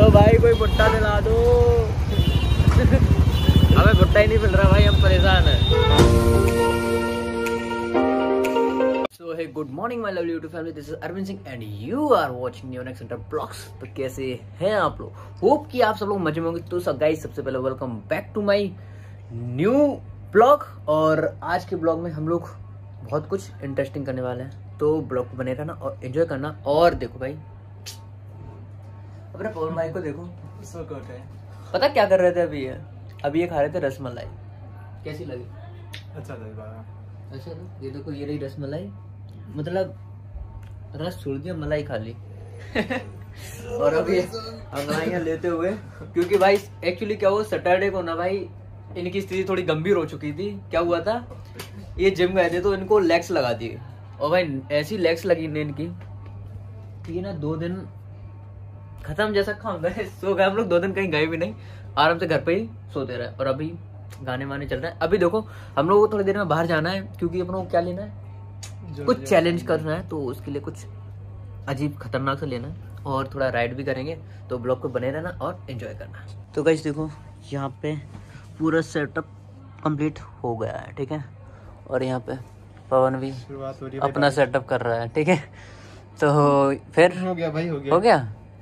तो भाई कोई भुट्टा दिला दो। हमें भुट्टा ही नहीं मिल रहा भाई, हम परेशान हैं। So hey good morning my lovely YouTube family, this is Arvind Singh and you are watching your next blogs. तो कैसे हैं आप लोग? होप कि आप सब लोग मजे में होंगे। तो सब गाइस सबसे पहले welcome back to my new blog. और आज के ब्लॉग में हम लोग बहुत कुछ इंटरेस्टिंग करने वाले हैं, तो ब्लॉग बने रहना और एंजॉय करना। और देखो भाई अपने पवन भाई को देखो, सो गुड है। पता क्या कर रहे थे अभी? ये खा रहे थे रसमलाई। कैसी लगी? अच्छा लगी बाबा, अच्छा लगी। ये देखो ये रही रसमलाई, मतलब रस छोड़ दिया, मलाई खा ली। और अभी अंगड़ाइयाँ लेते हुए, क्योंकि भाई एक्चुअली क्या हुआ सैटरडे को ना भाई इनकी स्थिति थोड़ी गंभीर हो चुकी थी। क्या हुआ था, ये जिम गए थे तो इनको लेग्स लगा दिए, और भाई ऐसी लेग्स लगी ने इनकी कि ना 2 दिन खत्म जैसा काम गए। सो गए हम लोग, 2 दिन कहीं गए भी नहीं, आराम से घर पे ही सोते रहे। और अभी गाने वाने चल रहे हैं। अभी देखो हम लोगों को थोड़ी देर में बाहर जाना है, क्योंकि अपनों को क्या लेना है, कुछ चैलेंज करना है। तो उसके लिए कुछ अजीब खतरनाक से लेना है, और थोड़ा राइड भी करेंगे। तो ब्लॉग को बने रहना और एंजॉय करना। तो गाइस देखो यहाँ पे पूरा सेटअप कंप्लीट हो गया है, ठीक है। और यहाँ पे पवन भी अपना सेटअप कर रहा है, ठीक है। तो फिर हो गया भाई, हो गया।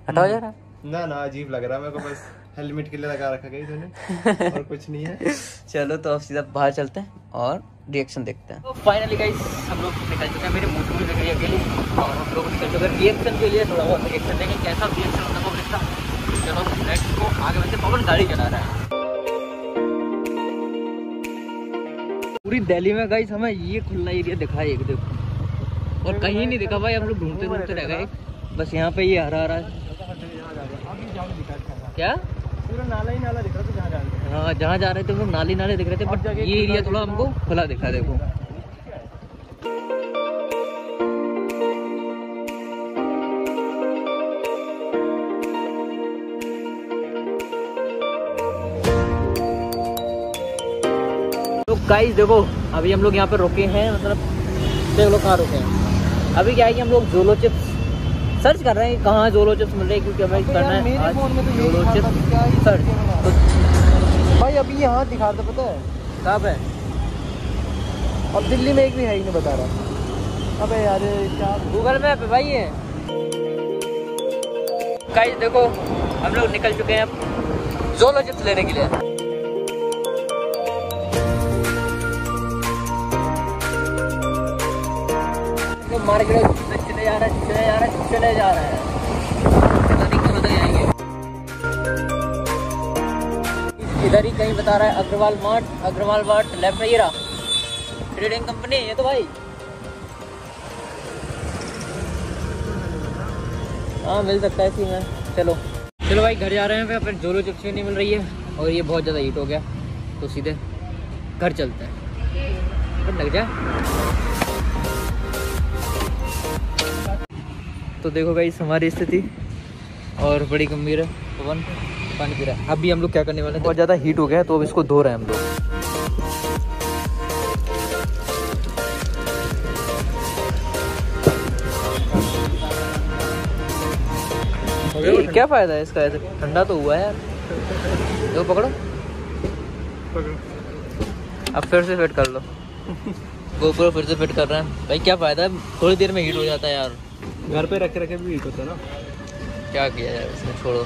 हटाओ जरा, ना ना अजीब लग रहा है मेरे को, बस हेलमेट के लिए लगा रखा गई तूने, और कुछ नहीं है। चलो तो अब सीधा बाहर चलते हैं और रिएक्शन देखते हैं। फाइनली गाइस हम लोग निकल चुके हैं, मेरे मुंह में लग रही है, और हम लोग निकल चुके हैं रिएक्शन के लिए। थोड़ा बहुत रिएक्शन देंगे, कैसा रिएक्शन होता है वो देखता हूं। चलो नेक्स्ट को आगे बढ़ते। पवन गाड़ी चला रहा है। पूरी दिल्ली में गाइस हमें ये खुला एरिया दिखा है, एक देखो, और कहीं नहीं दिखा भाई। हम लोग ढूंढते ढूंढते रह गए, बस यहाँ पे ये हरा हरा क्या पूरा नाला ही नाला दिख रहा था। जहाँ जा रहे थे, हाँ जहाँ जा रहे थे वो नाले नाले दिख रहे थे, बट ये एरिया थोड़ा हमको खुला दिखा। देखो तो गाइस देखो अभी हम लोग यहाँ पे रुके हैं, मतलब देख लो कहाँ रुके हैं। अभी क्या है कि हम लोग जोलो चिप्स सर्च कर रहे हैं, कहाँ जोलो चिप्स मिल रहे हैं, क्योंकि हमें करना है आज जोलो चिप्स सर्च। तो भाई अभी यहाँ दिखा दो, पता है कहाँ पे? अब दिल्ली में एक भी है ही नहीं, बता रहा। अबे यार क्या गूगल मैप है भाई ये। गाइस देखो हम लोग निकल चुके हैं अब जोलो चिप्स लेने के लिए। मार्केट चले जा रहा है। पता नहीं क्यों उधर जाएंगे, इधर ही कहीं बता रहा है अग्रवाल मार्ट लेफ्ट में ही रहा ट्रेडिंग कंपनी है। तो भाई हाँ मिल सकता है इसी में। चलो भाई घर जा रहे हैं, फिर जोलो चिप्स भी नहीं मिल रही है, और ये बहुत ज़्यादा हीट हो गया, तो सीधे घर चलते हैं। तो लग जाए तो देखो गाइस हमारी स्थिति और बड़ी गंभीर है। पवन पानी पी रहा है। अभी हम लोग क्या करने वाले हैं, बहुत ज़्यादा हीट हो गया है, तो अब इसको धो रहे हैं हम लोग। क्या फ़ायदा है इसका, ऐसे ठंडा तो हुआ है यार। दो पकड़ो, अब फिर से फिट कर लो। गोप्रो फिर से फिट कर रहे हैं भाई, क्या फ़ायदा है, थोड़ी देर में हीट हो जाता है यार। घर पे रखे भी हीट होता है ना, क्या किया जाए इसमें, छोड़ो।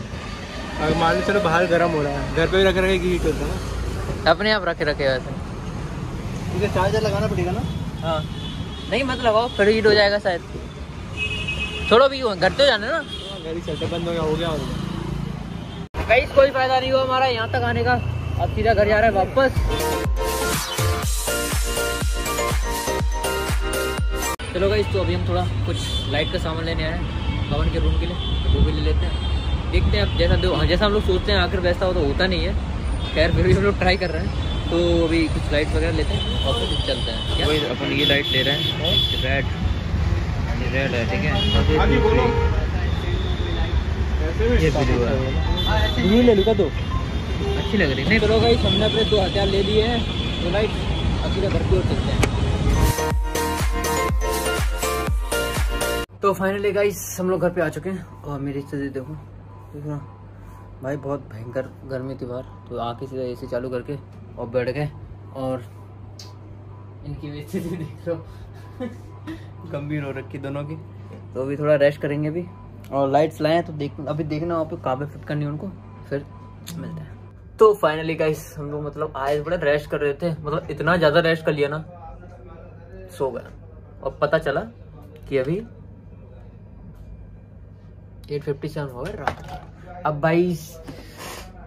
अगर मान लो चलो बाहर गर्म हो रहा है, घर पे भी रखे की हीट होता है ना, अपने आप रखे वैसे। ठीक है चार्जर लगाना पड़ेगा ना। हाँ नहीं मत लगाओ, फिर हीट हो जाएगा शायद। छोड़ो भी, घर तो जाना ना, घर ही चलते। बंद हो गया कहीं, कोई फायदा नहीं हुआ हमारा यहाँ तक आने का। अब सीधा घर जा रहा है वापस। चलो गाइस तो अभी हम थोड़ा कुछ लाइट का सामान लेने आए हैं पवन के रूम के लिए, वो भी ले लेते हैं, देखते हैं। अब जैसा हम लोग सोचते हैं आखिर वैसा हो तो होता नहीं है। खैर फिर भी हम लोग ट्राई कर रहे हैं, तो अभी कुछ लाइट वगैरह लेते हैं और फिर चलते हैं। क्या तो अपन ये लाइट ले रहे हैं, रेड है, ठीक है तो अच्छी लग रही है। नहीं चलो गाइस हमने अपने 2000 ले लिए हैं, तो लाइट अच्छी घर की ओर चलते हैं। तो फाइनली गाइस हम लोग घर पे आ चुके हैं, और मेरी स्थिति देखो, भाई बहुत भयंकर गर्मी थी बाहर, तो आके सीधा एसी चालू करके और बैठ गए। और इनकी बेइज्जती देख लो गंभीर हो रखी दोनों की। तो अभी थोड़ा रेस्ट करेंगे अभी, और लाइट्स लाए हैं तो देखना वहाँ पे काबे फिट करनी उनको, फिर मिलता है। तो फाइनली गाइस हम लोग मतलब आज बड़ा रेस्ट कर रहे थे, मतलब इतना ज़्यादा रेस्ट कर लिया ना, सो गया। और पता चला कि अभी 8:57 हो गए रात। अब भाई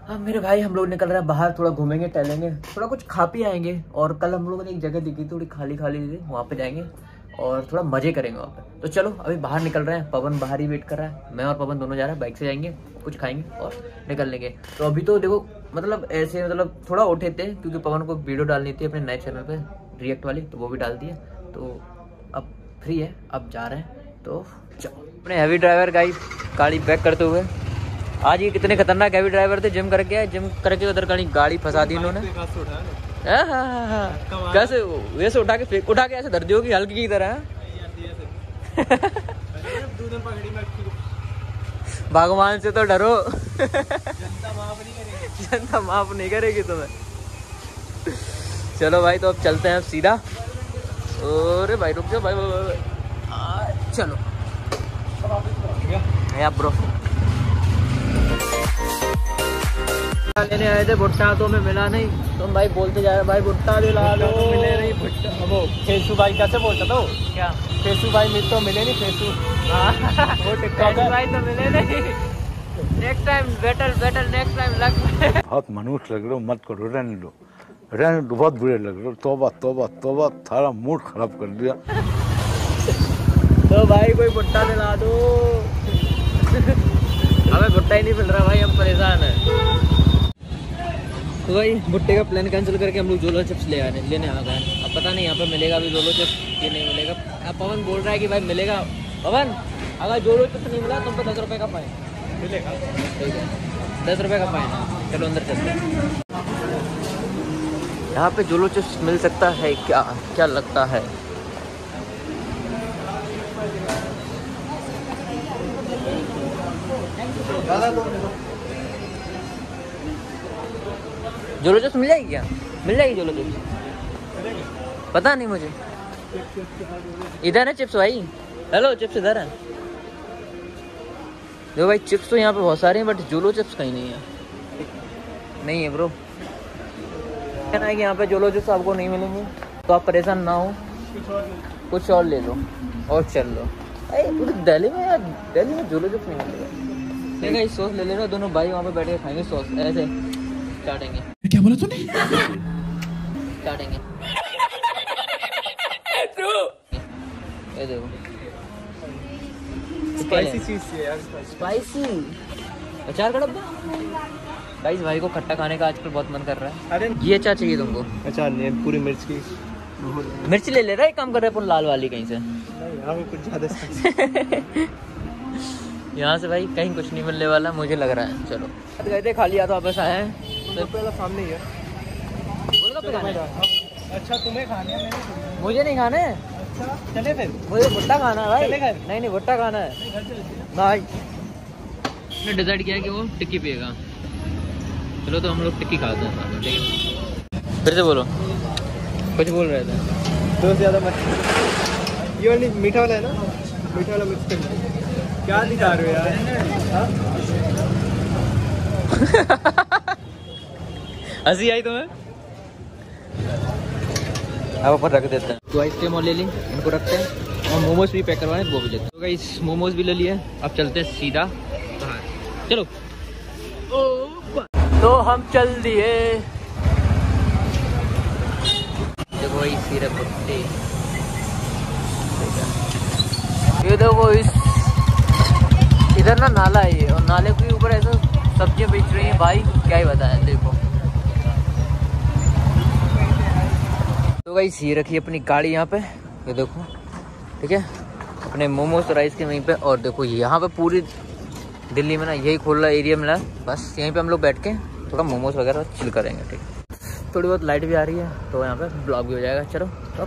अब मेरे भाई हम लोग निकल रहे हैं बाहर, थोड़ा घूमेंगे टहलेंगे, थोड़ा कुछ खा पी आएंगे। और कल हम लोगों ने एक जगह दिखी थोड़ी खाली खाली थी, वहाँ पे जाएंगे और थोड़ा मजे करेंगे वहाँ पे। तो चलो अभी बाहर निकल रहे हैं, पवन बाहर ही वेट कर रहा है, मैं और पवन दोनों जा रहे हैं। बाइक से जाएंगे, कुछ खाएंगे और निकल लेंगे। तो अभी तो देखो मतलब ऐसे मतलब थोड़ा उठे थे क्योंकि पवन को वीडियो डालनी थी अपने नए चैनल पर रिएक्ट वाली, तो वो भी डाल दी है। तो अब फ्री है, अब जा रहे हैं। तो चलो अपने हैवी ड्राइवर गाइस गाड़ी बैक करते हुए, आज ये कितने खतरनाक हैवी ड्राइवर थे, जिम करके उधर गाड़ी फंसा दी इन्होंने। कैसे वैसे उठा के ऐसे दर्दियों की हल्की की तरह भगवान से तो डरो, जनता माफ नहीं करेगी तुम्हें। चलो भाई तो अब चलते हैं, अब सीधा। अरे भाई रुक जाओ भाई, चलो ब्रो लेने आए थे भुट्टा, तो मैं मिला नहीं। तुम तो भाई बोलते जा रहे भाई भुट्टा दिला लो, तो मिले नहीं भुट्टा। वो फेसू भाई कैसे बोलता था वो, क्या फेसू भाई मिल तो मिले नहीं, फेसू वो टिकटॉकर भाई तो मिले नहीं। Next time better next time लग बहुत मनुष्य लग रहे हो, मत करो, रहने लो बहुत बुरे लग रहे हो। तोबा तोबा तोबा, थारा मूड खराब कर दिया। तो भाई कोई भुट्टा दिला दो, हमें भुट्टा ही नहीं मिल रहा भाई, हम परेशान हैं। तो भाई भुट्टे का प्लान कैंसिल करके हम लोग जोलो चिप्स लेने आ गए। अब पता नहीं यहाँ पे मिलेगा अभी जोलो चिप्स कि नहीं मिलेगा। अब पवन बोल रहा है कि भाई मिलेगा। पवन अगर जोलो चिप्स नहीं मिला तुमको 10 रुपये का पाए मिलेगा, ठीक है 10 रुपये का पाए। चलो अंदर चलते हैं, यहाँ पे जोलो चिप्स मिल सकता है क्या, क्या लगता है। जोलो चिप्स मिल जाएगी क्या, मिल जाएगी जोलो चिप्स, पता नहीं मुझे। इधर है चिप्स भाई, हेलो चिप्स इधर है। देखो भाई चिप्स तो यहाँ पे बहुत सारे हैं, बट जोलो चिप्स कहीं नहीं है, नहीं है ब्रो। कहना है कि यहाँ पे जोलो चिप्स आपको नहीं मिलेंगे, तो आप परेशान ना हो, कुछ और ले लो और चल लो। अरे पूरी दिल्ली में यार, दिल्ली में जोलो चिप्स नहीं मिलेगा। देखा सॉस ले लेना, दोनों भाई वहाँ पे बैठ के खाएंगे सॉस, ऐसे काटेंगे। क्या बोला तूने? काटेंगे। ये देखो। स्पाइसी चीज़ है यार, स्पाइसी। अचार का डब्बा। गाइस भाई को खट्टा खाने का आजकल बहुत मन कर रहा है। अरे ये अचार चाहिए तुमको? अचार नहीं, पूरी मिर्च की। मिर्च ले ले रहा है, काम कर रहा है अपन लाल वाली कहीं से। यहाँ कुछ ज़्यादा स्पाइसी। यहाँ से भाई कहीं कुछ नहीं मिलने वाला मुझे लग रहा है। चलो गए थे खा लिया तो वापस आए हैं, तो पहला सामने ही है। अच्छा तुम्हें खाना है? मुझे नहीं खाना है। अच्छा चले फिर, मुझे भुट्टा खाना है भाई। नहीं भुट्टा खाना है भाई। हमने डिसाइड किया कि वो टिक्की पिएगा, चलो तो हम लोग टिक्की खाते हैं। फिर से बोलो, कुछ बोल रहे थे। दो से ज़्यादा मत, ये वाली मीठा वाला है ना, मीठा वाला मिक्स कर। क्या दिखा रहे हो यार, हंसी आई तुम्हें? अब अपन रख देते हैं। तो आइसक्रीम और ले ली, इनको रखते हैं, और मोमोज भी पैक करवाने वो भी लेते हैं। तो गाइस मोमोज भी ले लिए, अब चलते हैं सीधा। चलो तो हम चल दिए। देखो इस सिरप भुट्टे, ये देखो इस इधर ना नाला है ये, और नाले के ऊपर ऐसा सब्जियां बेच रही है भाई, क्या ही बताया देखो। तो गाइस ये रखी अपनी गाड़ी यहाँ पे, ये देखो ठीक है, अपने मोमोज और आइसक्रीम यहीं पे। और देखो यहाँ पे पूरी दिल्ली में ना यही खुला एरिया मिला, बस यहीं पे हम लोग बैठ के थोड़ा मोमोज वगैरह चिल करेंगे। ठीक, थोड़ी बहुत लाइट भी आ रही है तो यहाँ पे ब्लॉग भी हो जाएगा। चलो तो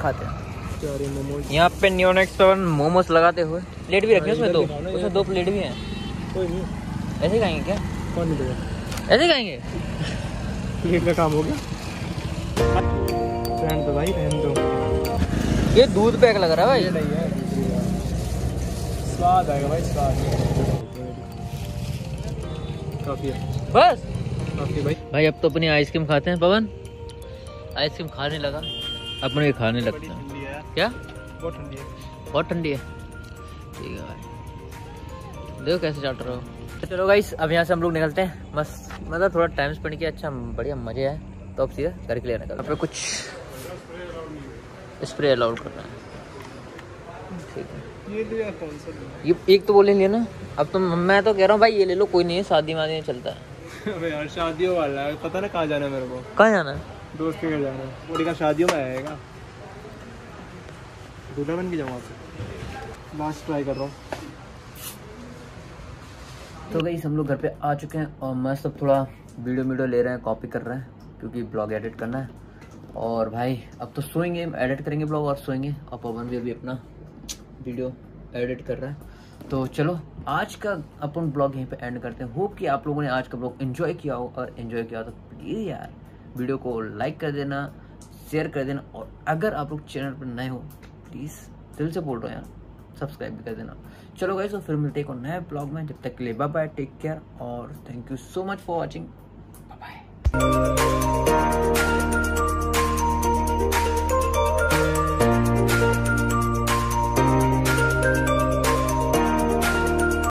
खाते हैं मोमोज। यहाँ पे न्यूनेक्स पर मोमोज लगाते हुए प्लेट भी रखी है उसमें, दो प्लेट भी हैं। कोई नहीं ऐसे खाएंगे क्या? कौन नहीं देगा, ऐसे खाएंगे। प्लेट का काम हो गया। रहन दो भाई, रहन दो। ये दूध पैक लग रहा है भाई, स्वाद आएगा भाई, स्वाद। काफी है बस, काफी भाई। भाई अब तो अपनी आइसक्रीम खाते हैं। पवन आइसक्रीम खाने लगा, अपने खाने लगता है क्या? बहुत ठंडी है, बहुत ठंडी है। ठीक है भाई, देखो कैसे चल रहा हो। चलो गाइस अब यहाँ से हम लोग निकलते हैं। मस्त मतलब थोड़ा टाइम स्पेंड किया, अच्छा बढ़िया मजे आए। तो अब सीधा घर के लिए निकल। आप कुछ स्प्रे अलाउड करना है, ठीक है। ये एक तो बोले लिया ना, अब तो मैं तो कह रहा हूँ भाई ये ले लो, कोई नहीं है, शादी वादी में चलता है। अबे यार शादियों वाला है, पता ना कहाँ जाना है मेरे को। कहाँ जाना है? दोस्त के घर जाना है, पूरी का शादियों में आएगा। दूल्हा बन के जाऊँगा आपसे, लास्ट ट्राई कर रहा हूँ। तो गाइस हम लोग घर पे आ चुके हैं और मैं सब थोड़ा वीडियो ले रहे हैं, कॉपी कर रहे हैं क्योंकि ब्लॉग एडिट करना है। और भाई अब तो सोएंगे, एडिट करेंगे ब्लॉग और सोएंगे। और पवन भी अभी अपना वीडियो एडिट कर रहा है। तो चलो आज का अपन ब्लॉग यहीं पे एंड करते हैं। होप कि आप लोगों ने आज का ब्लॉग एंजॉय किया हो, और एंजॉय किया हो तो प्लीज़ यार वीडियो को लाइक कर देना, शेयर कर देना। और अगर आप लोग चैनल पर नए हो प्लीज़ दिल से बोल रहे हो यार, सब्सक्राइब भी कर देना। चलो गाइस तो फिर मिलते हैं एक और नए ब्लॉग में। जब तक के लिए बाय बाय, टेक केयर और thank you so much for watching. Bye bye.